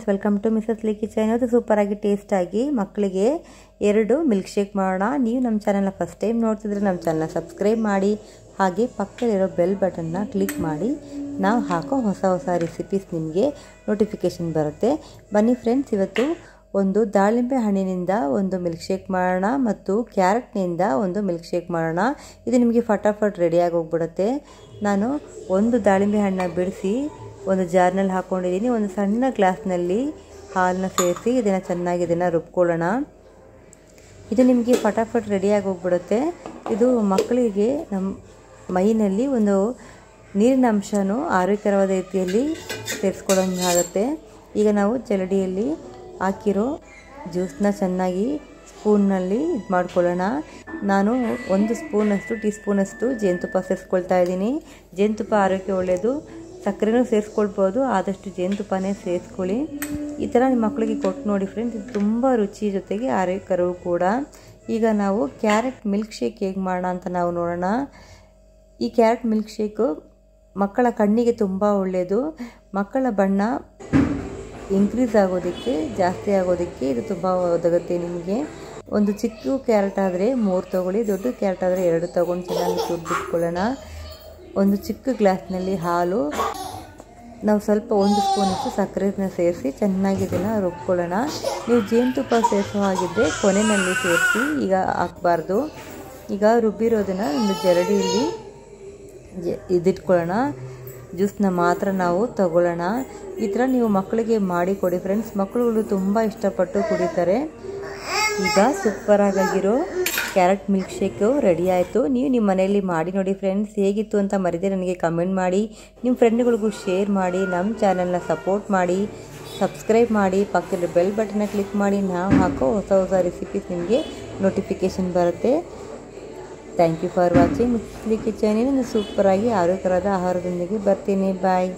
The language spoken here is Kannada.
Friends welcome to Mrs Lee kitchen. इवत्तु सूपर आगे टेस्ट आगे मक्कलिगे एरडु मिल्क शेक ಮಾಡೋಣ। ನೀವು ನಮ್ಮ ಚಾನೆಲ್ ಫಸ್ಟ್ ಟೈಮ್ ನೋಡ್ತಿದ್ರೆ ನಮ್ಮ ಚಾನೆಲ್ ಸಬ್ಸ್ಕ್ರೈಬ್ ಮಾಡಿ, ಹಾಗೆ ಪಕ್ಕದಲ್ಲಿರೋ ಬೆಲ್ ಬಟನ್ ನ ಕ್ಲಿಕ್ ಮಾಡಿ। ನಾವು ಹಾಕೋ ಹೊಸ ಹೊಸ ರೆಸಿಪೀಸ್ ನಿಮಗೆ ನೋಟಿಫಿಕೇಶನ್ ಬರುತ್ತೆ। ಬನ್ನಿ ಫ್ರೆಂಡ್ಸ್, ಇವತ್ತು ಒಂದು ದಾಳಿಂಬೆ ಹಣ್ಣಿನಿಂದ ಒಂದು ಮಿಲ್ಕ್ ಶೇಕ್ ಮಾಡೋಣ ಮತ್ತು ಕ್ಯಾರೆಟ್ ನಿಂದ ಒಂದು ಮಿಲ್ಕ್ ಶೇಕ್ ಮಾಡೋಣ। ಇದು ನಿಮಗೆ ಫಟಾಫಟ್ ರೆಡಿಯಾಗಿ ಹೋಗ್ಬಿಡುತ್ತೆ। ನಾನು ಒಂದು ದಾಳಿಂಬೆ ಹಣ್ಣನ್ನು ಬಿಡಿಸಿ ಒಂದು ಜಾರ್ನಲ್ಲಿ ಹಾಕೊಂಡಿದ್ದೀನಿ। ಒಂದು ಸಣ್ಣ ಗ್ಲಾಸ್ನಲ್ಲಿ ಹಾಲನ್ನ ಸೇರಿಸಿ ಇದನ್ನು ಚೆನ್ನಾಗಿ ರುಬ್ಕೊಳ್ಳೋಣ। ಇದು ನಿಮಗೆ ಫಟಾಫಟ್ ರೆಡಿಯಾಗಿ ಹೋಗ್ಬಿಡುತ್ತೆ। ಇದು ಮಕ್ಕಳಿಗೆ ನಮ್ಮ ಮೈನಲ್ಲಿ ಒಂದು ನೀರಿನ ಅಂಶನೂ ಆರೋಗ್ಯಕರವಾದ ರೀತಿಯಲ್ಲಿ ಸೇರಿಸ್ಕೊಳ್ಳೋಂಗಾಗುತ್ತೆ। ಈಗ ನಾವು ಜಲಡಿಯಲ್ಲಿ ಹಾಕಿರೋ ಜ್ಯೂಸನ್ನ ಚೆನ್ನಾಗಿ ಸ್ಪೂನ್ನಲ್ಲಿ ಇದು ಮಾಡ್ಕೊಳ್ಳೋಣ। ನಾನು ಒಂದು ಸ್ಪೂನಷ್ಟು ಟೀ ಸ್ಪೂನಷ್ಟು ಜೇನುತುಪ್ಪ ಸೇರಿಸ್ಕೊಳ್ತಾ ಇದ್ದೀನಿ। ಜೇನುತುಪ್ಪ ಆರೋಗ್ಯಕ್ಕೆ ಒಳ್ಳೆಯದು, ಸಕ್ಕರೆನೂ ಸೇರಿಸ್ಕೊಳ್ಬೋದು, ಆದಷ್ಟು ಜೇನುತುಪ್ಪನೇ ಸೇರಿಸ್ಕೊಳ್ಳಿ। ಈ ಥರ ನಿಮ್ಮ ಮಕ್ಕಳಿಗೆ ಕೊಟ್ಟು ನೋಡಿ ಫ್ರೆಂಡ್ಸ್, ಇದು ತುಂಬ ರುಚಿ ಜೊತೆಗೆ ಆರೋಗ್ಯಕರವೂ ಕೂಡ। ಈಗ ನಾವು ಕ್ಯಾರೆಟ್ ಮಿಲ್ಕ್ ಶೇಕ್ ಹೇಗೆ ಮಾಡೋಣ ಅಂತ ನಾವು ನೋಡೋಣ। ಈ ಕ್ಯಾರೆಟ್ ಮಿಲ್ಕ್ ಶೇಕು ಮಕ್ಕಳ ಕಣ್ಣಿಗೆ ತುಂಬ ಒಳ್ಳೆಯದು, ಮಕ್ಕಳ ಬಣ್ಣ ಇನ್ಕ್ರೀಸ್ ಆಗೋದಕ್ಕೆ ಜಾಸ್ತಿ ಆಗೋದಕ್ಕೆ ಇದು ತುಂಬ ಒದಗುತ್ತೆ ನಿಮಗೆ। ಒಂದು ಚಿಕ್ಕ ಕ್ಯಾರೆಟ್ ಆದರೆ 3 ತೊಗೊಳ್ಳಿ, ದೊಡ್ಡ ಕ್ಯಾರೆಟ್ ಆದರೆ 2 ತೊಗೊಂಡು ಚೆನ್ನಾಗಿ ರುಬ್ಬಿಟ್ಕೊಳ್ಳೋಣ। ಒಂದು ಚಿಕ್ಕ ಗ್ಲಾಸ್ನಲ್ಲಿ ಹಾಲು, ನಾವು ಸ್ವಲ್ಪ ಒಂದು ಸ್ಪೂನಷ್ಟು ಸಕ್ಕರೆನ ಸೇರಿಸಿ ಚೆನ್ನಾಗಿ ಇದನ್ನು ರುಬ್ಕೊಳ್ಳೋಣ। ನೀವು ಜೇನುತುಪ್ಪ ಸೇರಿಸೋ ಹಾಗಿದ್ದರೆ ಕೊನೆಯಲ್ಲಿ ಸೇರಿಸಿ, ಈಗ ಹಾಕಬಾರ್ದು। ಈಗ ರುಬ್ಬಿರೋದನ್ನು ಒಂದು ಜರಡಿಯಲ್ಲಿ ಇದಿಟ್ಕೊಳ್ಳೋಣ, ಜ್ಯೂಸನ್ನ ಮಾತ್ರ ನಾವು ತಗೊಳ್ಳೋಣ। ಈ ಥರ ನೀವು ಮಕ್ಕಳಿಗೆ ಮಾಡಿ ಕೊಡಿ ಫ್ರೆಂಡ್ಸ್, ಮಕ್ಕಳುಗಳು ತುಂಬ ಇಷ್ಟಪಟ್ಟು ಕುಡಿತಾರೆ। ಈಗ ಸೂಪರಾಗಿರೋ ಕ್ಯಾರೆಟ್ ಮಿಲ್ಕ್ ಶೇಕು ರೆಡಿ ಆಯಿತು। ನೀವು ನಿಮ್ಮ ಮನೆಯಲ್ಲಿ ಮಾಡಿ ನೋಡಿ ಫ್ರೆಂಡ್ಸ್, ಹೇಗಿತ್ತು ಅಂತ ಮರಿದೇ ನನಗೆ ಕಮೆಂಟ್ ಮಾಡಿ, ನಿಮ್ಮ ಫ್ರೆಂಡ್ಗಳಿಗೂ ಶೇರ್ ಮಾಡಿ, ನಮ್ಮ ಚಾನಲ್ನ ಸಪೋರ್ಟ್ ಮಾಡಿ, ಸಬ್ಸ್ಕ್ರೈಬ್ ಮಾಡಿ, ಪಕ್ಕದ ಬೆಲ್ ಬಟನ್ನ ಕ್ಲಿಕ್ ಮಾಡಿ। ನಾವು ಹಾಕೋ ಹೊಸ ಹೊಸ ರೆಸಿಪೀಸ್ ನಿಮಗೆ ನೋಟಿಫಿಕೇಷನ್ ಬರುತ್ತೆ। Thank you for watching Mrs Lee kitchen. ಇನ್ನೊಂದು ಸೂಪರಾಗಿ ಆರೋಗ್ಯಕರದ ಆಹಾರದೊಂದಿಗೆ ಬರ್ತೀನಿ, ಬಾಯ್।